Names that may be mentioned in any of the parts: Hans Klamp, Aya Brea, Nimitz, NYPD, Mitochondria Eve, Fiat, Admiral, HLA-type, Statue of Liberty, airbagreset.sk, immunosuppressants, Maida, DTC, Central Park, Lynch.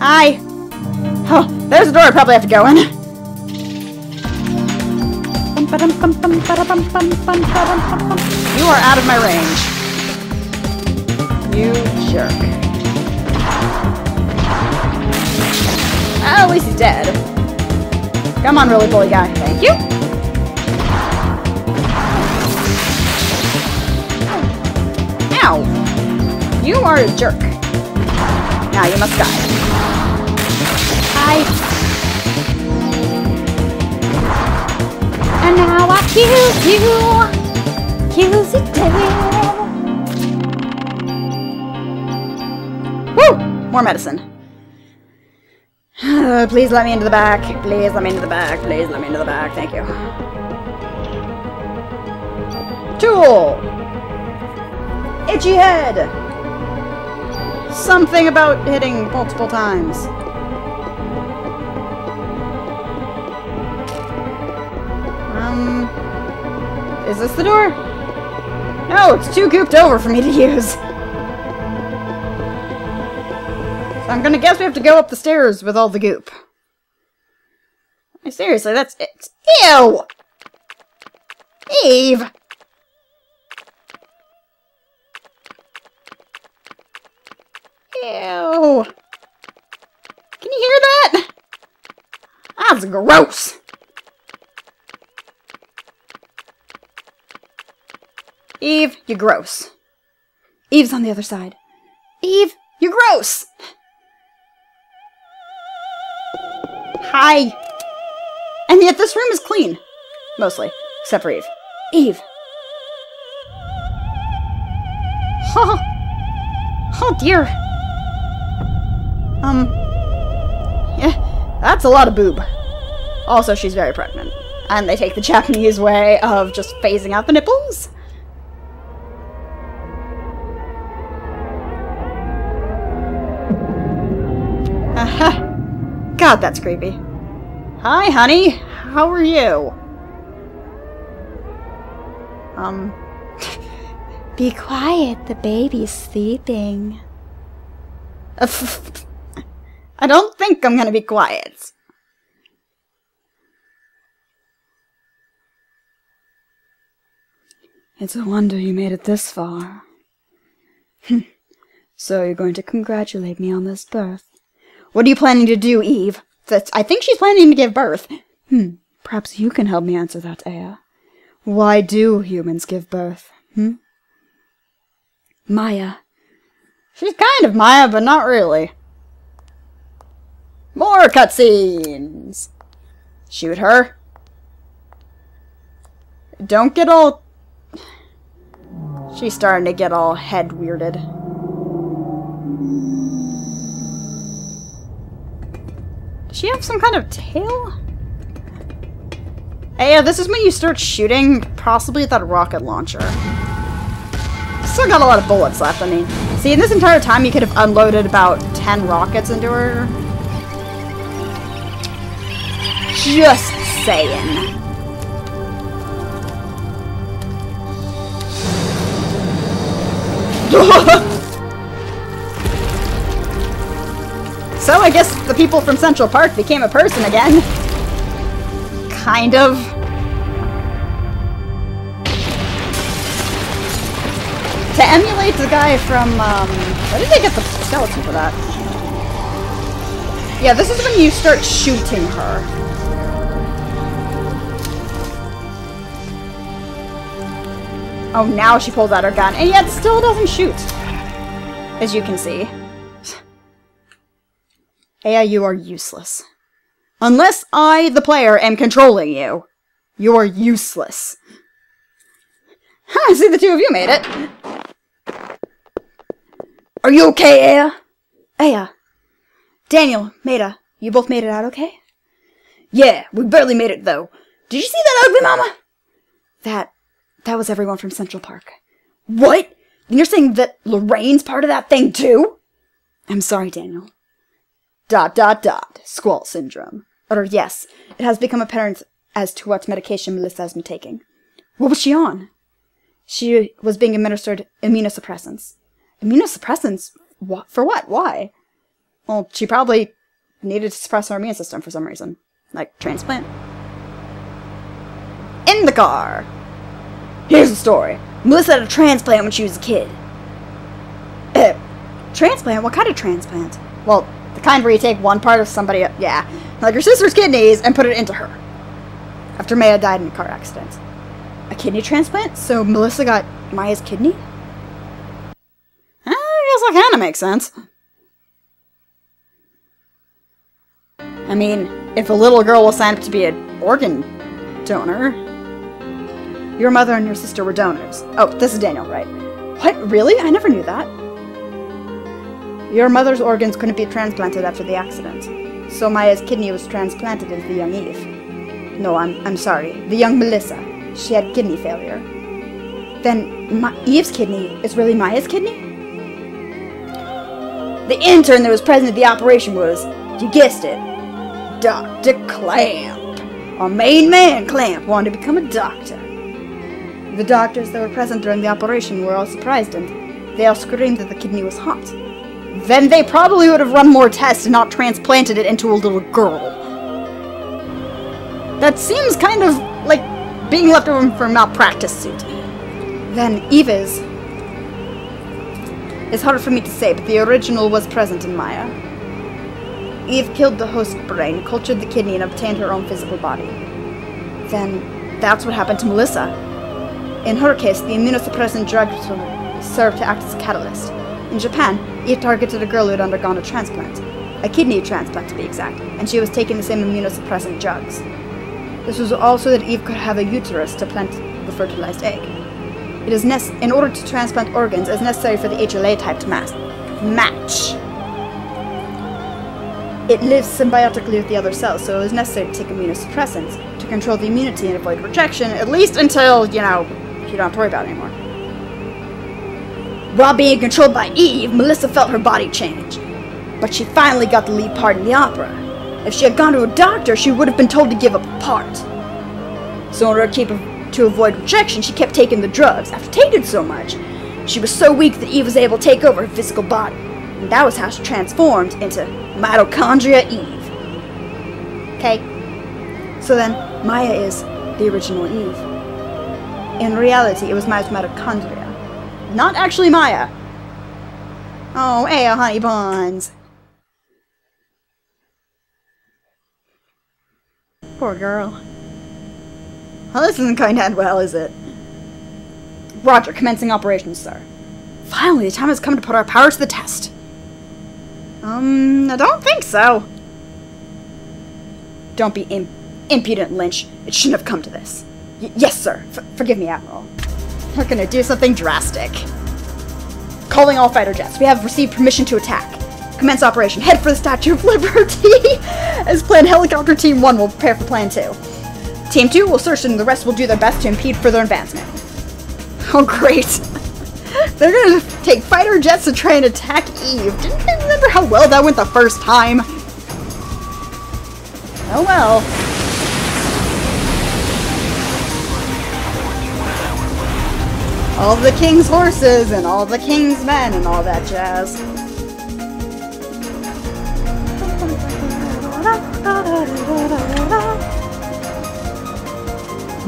Hi. Oh, there's a door I probably have to go in. You are out of my range. You jerk. Oh, at least he's dead. Come on, really bully guy. Thank you. Ow. You are a jerk. Now you must die. And now I accuse you too. Woo! More medicine. Please let me into the back. Please let me into the back. Please let me into the back. Thank you. Tool! Itchy head! Something about hitting multiple times. Is this the door? No, it's too gooped over for me to use. So I'm gonna guess we have to go up the stairs with all the goop. Seriously, that's it. Ew! Eve! Ew! Can you hear that? That's gross! Eve, you're gross. Eve's on the other side. Eve, you're gross! Hi. And yet this room is clean. Mostly. Except for Eve. Eve. Oh. Oh dear. Yeah, that's a lot of boob. Also, she's very pregnant. And they take the Japanese way of just phasing out the nipples. God, that's creepy. Hi, honey. How are you? Be quiet. The baby's sleeping. I don't think I'm gonna be quiet. It's a wonder you made it this far. So you're going to congratulate me on this birth. What are you planning to do, Eve? I think she's planning to give birth. Perhaps you can help me answer that, Aya. Why do humans give birth? Maya. She's kind of Maya, but not really. More cutscenes! Shoot her. Don't get all... She's starting to get all head weirded. Does she have some kind of tail? Hey, this is when you start shooting, possibly with that rocket launcher. Still got a lot of bullets left, I mean. See, in this entire time you could have unloaded about 10 rockets into her. Just saying. So I guess the people from Central Park became a person again. Kind of. To emulate the guy from, where did they get the skeleton for that? Yeah, this is when you start shooting her. Oh, now she pulls out her gun, and yet still doesn't shoot. As you can see. Aya, you are useless. Unless I, the player, am controlling you, you are useless. Huh, see, the two of you made it. Are you okay, Aya? Aya. Daniel, Maida, you both made it out okay? Yeah, we barely made it, though. Did you see that ugly mama? That was everyone from Central Park. What? And you're saying that Lorraine's part of that thing, too? I'm sorry, Daniel. ... Squall syndrome. Or yes, it has become apparent as to what medication Melissa has been taking. What was she on? She was being administered immunosuppressants. Immunosuppressants? For what? Why? Well, she probably needed to suppress her immune system for some reason. Like, transplant. In the car! Here's the story. Melissa had a transplant when she was a kid. Transplant? What kind of transplant? Well, the kind where you take one part of somebody, yeah, like your sister's kidneys, and put it into her. After Maya died in a car accident. A kidney transplant? So Melissa got Maya's kidney? I guess that kind of makes sense. I mean, if a little girl will sign up to be an organ donor. Your mother and your sister were donors. Oh, this is Daniel, right? What? Really? I never knew that. Your mother's organs couldn't be transplanted after the accident. So Maya's kidney was transplanted into the young Eve. No, I'm sorry. The young Melissa. She had kidney failure. Then Eve's kidney is really Maya's kidney? The intern that was present at the operation was, you guessed it, Dr. Clamp. Our main man, Clamp, wanted to become a doctor. The doctors that were present during the operation were all surprised and they all screamed that the kidney was hot. Then they probably would have run more tests and not transplanted it into a little girl. That seems kind of like being left over for a malpractice suit. Then Eva's... It's hard for me to say, but the original was present in Maya. Eve killed the host brain, cultured the kidney, and obtained her own physical body. Then, that's what happened to Melissa. In her case, the immunosuppressant drugs served to act as a catalyst. In Japan, Eve targeted a girl who had undergone a transplant. A kidney transplant, to be exact, and she was taking the same immunosuppressant drugs. This was also that Eve could have a uterus to plant the fertilized egg. It is in order to transplant organs, it is necessary for the HLA-type to match. It lives symbiotically with the other cells, so it is necessary to take immunosuppressants to control the immunity and avoid rejection, at least until, you know, you don't have to worry about it anymore. While being controlled by Eve, Melissa felt her body change. But she finally got the lead part in the opera. If she had gone to a doctor, she would have been told to give up a part. So in order to keep to avoid rejection, she kept taking the drugs. After taking so much, she was so weak that Eve was able to take over her physical body. And that was how she transformed into Mitochondria Eve. Okay? So then, Maya is the original Eve. In reality, it was Maya's mitochondria. Not actually Maya. Oh, Aya, honey buns. Poor girl. Well, this isn't going to end well, is it? Roger, commencing operations, sir. Finally, the time has come to put our powers to the test. I don't think so. Don't be impudent, Lynch. It shouldn't have come to this. Yes, sir. Forgive me, Admiral. We're gonna do something drastic. Calling all fighter jets. We have received permission to attack. Commence operation. Head for the Statue of Liberty. As planned, Helicopter Team 1 will prepare for Plan 2. Team 2 will search and the rest will do their best to impede further advancement. Oh, great. They're gonna take fighter jets to try and attack Eve. Didn't they remember how well that went the first time? Oh well. All the king's horses and all the king's men and all that jazz.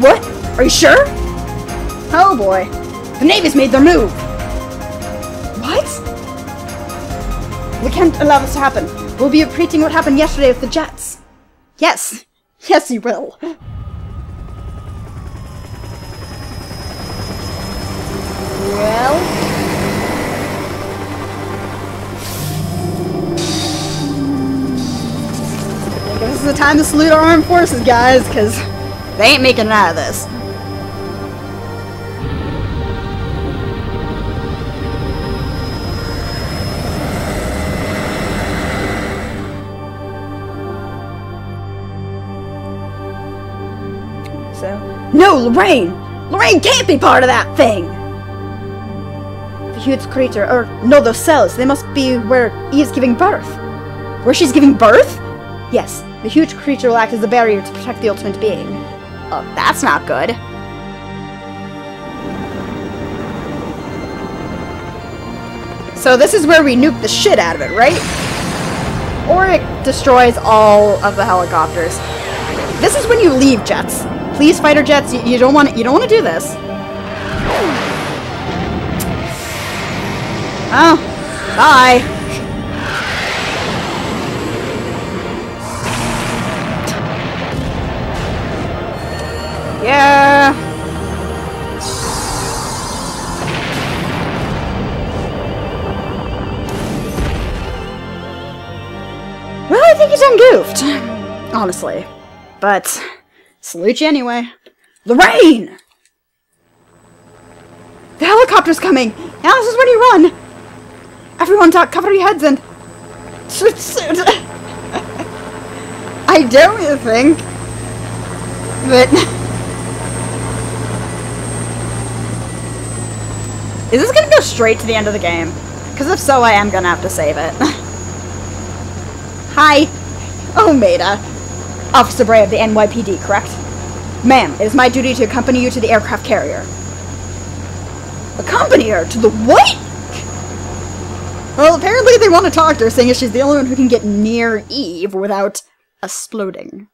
What? Are you sure? Oh boy. The Navy's made their move! What? We can't allow this to happen. We'll be repeating what happened yesterday with the jets. Yes. Yes, you will. Well... I guess this is the time to salute our armed forces, guys, because... they ain't making it out of this. So, no, Lorraine! Lorraine can't be part of that thing! The huge creature, or no, those cells, they must be where Eve's giving birth. Where she's giving birth? Yes, the huge creature will act as a barrier to protect the ultimate being. Oh, that's not good. So this is where we nuke the shit out of it, right? or it destroys all of the helicopters. This is when you leave jets. Please, fighter jets, you don't want to do this. Oh, bye. Yeah. Well, I think he's ungoofed, honestly. But salute you anyway. Lorraine! The helicopter's coming! Now this is when you run! Everyone cover your heads and... I don't think... But... Is this gonna go straight to the end of the game? Because if so, I am gonna have to save it. Hi! Oh, Maida. Officer Brea of the NYPD, correct? Ma'am, it is my duty to accompany you to the aircraft carrier. Accompany her to the what? Well, apparently they want to talk to her, seeing as she's the only one who can get near Eve without exploding.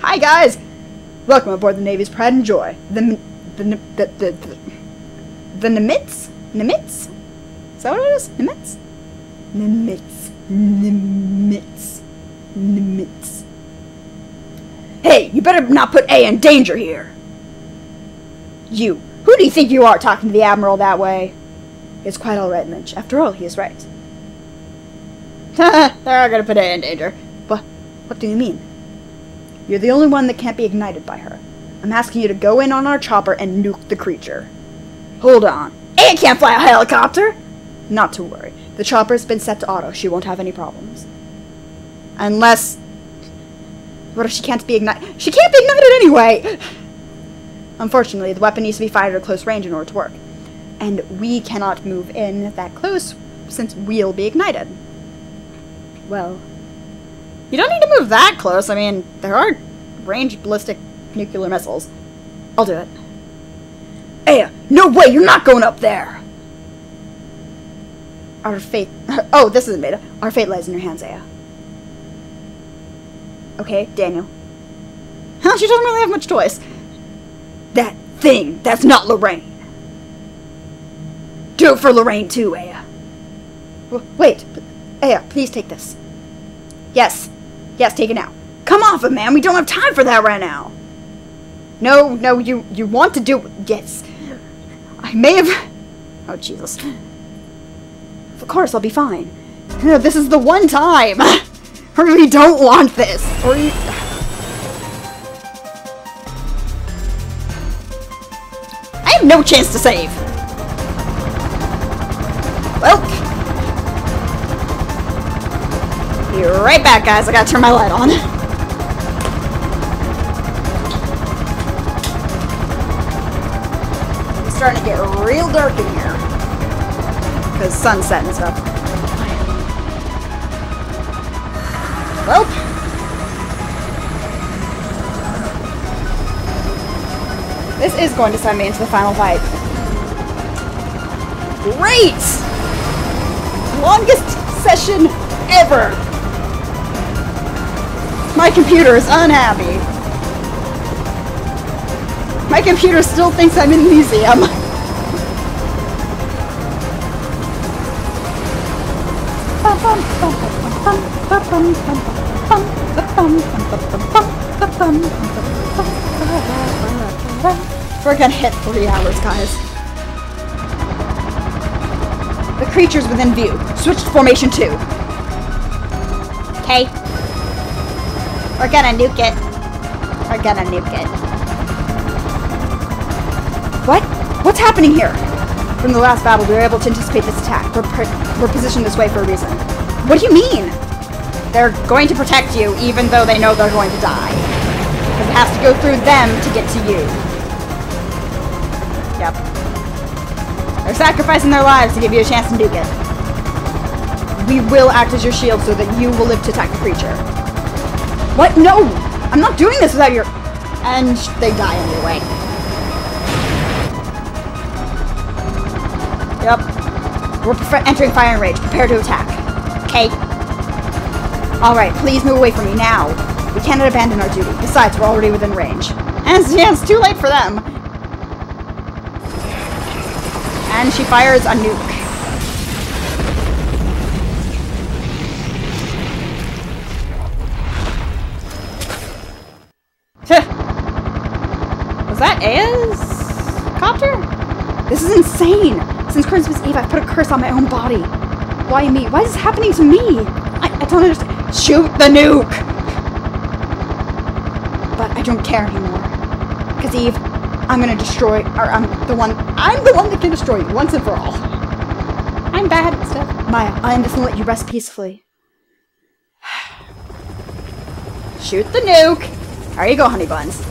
Hi, guys! Welcome aboard the Navy's Pride and Joy. The Nimitz? Nimitz? Is that what it is? Nimitz? Nimitz. Nimitz. Nimitz. Hey, you better not put A in danger here! You! Who do you think you are talking to the Admiral that way? It's quite alright, Lynch. After all, he is right. Haha, they're not gonna put A in danger. But what do you mean? You're the only one that can't be ignited by her. I'm asking you to go in on our chopper and nuke the creature. Hold on. A can't fly a helicopter! Not to worry. The chopper's been set to auto. She won't have any problems. Unless... What if she can't be ignited? She can't be ignited anyway! Unfortunately, the weapon needs to be fired at close range in order to work. And we cannot move in that close since we'll be ignited. Well... You don't need to move that close. I mean, there are ranged ballistic nuclear missiles. I'll do it. Aya, no way! You're not going up there! Our fate... Oh, this isn't Maida. Our fate lies in your hands, Aya. Okay, Daniel. Huh, she doesn't really have much choice. That thing, that's not Lorraine. Do it for Lorraine too, Aya. Wait, Aya, please take this. Yes, yes, take it now. Come off it, man, we don't have time for that right now. No, no, you want to do it. Yes. I may have... Oh, Jesus. Of course, I'll be fine. No, this is the one time. I really don't want this. Or you... I have no chance to save. Well, be right back, guys. I gotta turn my light on. It's starting to get real dark in here because sunset and stuff. Well, this is going to send me into the final fight. Great! Longest session ever! My computer is unhappy. My computer still thinks I'm in the museum. We're gonna hit 3 hours, guys. The creature's within view. Switch to formation 2. Okay. We're gonna nuke it. We're gonna nuke it. What? What's happening here? From the last battle, we were able to anticipate this attack. We're positioned this way for a reason. What do you mean? They're going to protect you, even though they know they're going to die. Because it has to go through them to get to you. Yep. They're sacrificing their lives to give you a chance to nuke it. We will act as your shield so that you will live to attack the creature. What? No! I'm not doing this without your... And they die anyway. Yep. We're entering firing range. Prepare to attack. Okay? Alright, please move away from me now. We cannot abandon our duty. Besides, we're already within range. And yeah, it's too late for them. And she fires a nuke. Was that Aya's copter? This is insane! Since Christmas Eve, I've put a curse on my own body. Why me? Why is this happening to me? I don't understand. Shoot the nuke! But I don't care anymore. Because Eve, I'm gonna destroy, or I'm the one that can destroy you once and for all. I'm bad at stuff. Maya, I am just gonna let you rest peacefully. Shoot the nuke! There you go, honey buns.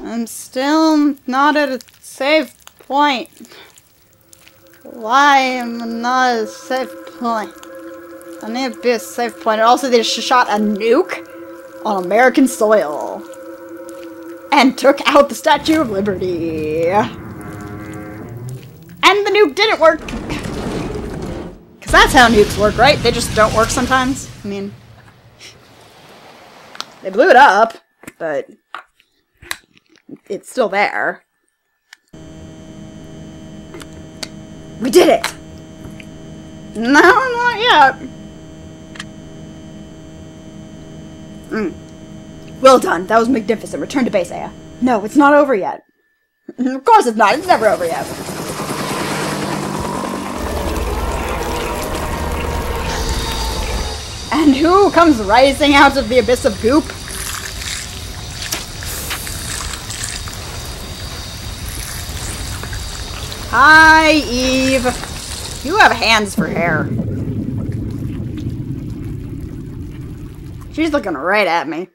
I'm still not at a safe point. Why am I not at a safe point? I need to be a safe point. And also, they just shot a nuke on American soil. And took out the Statue of Liberty. And the nuke didn't work. Because that's how nukes work, right? They just don't work sometimes. I mean, they blew it up, but it's still there. We did it! No, not yet. Well done. That was magnificent. Return to base, Aya. No, it's not over yet. Of course it's not. It's never over yet. And who comes rising out of the abyss of goop? Hi, Eve. You have hands for hair. She's looking right at me.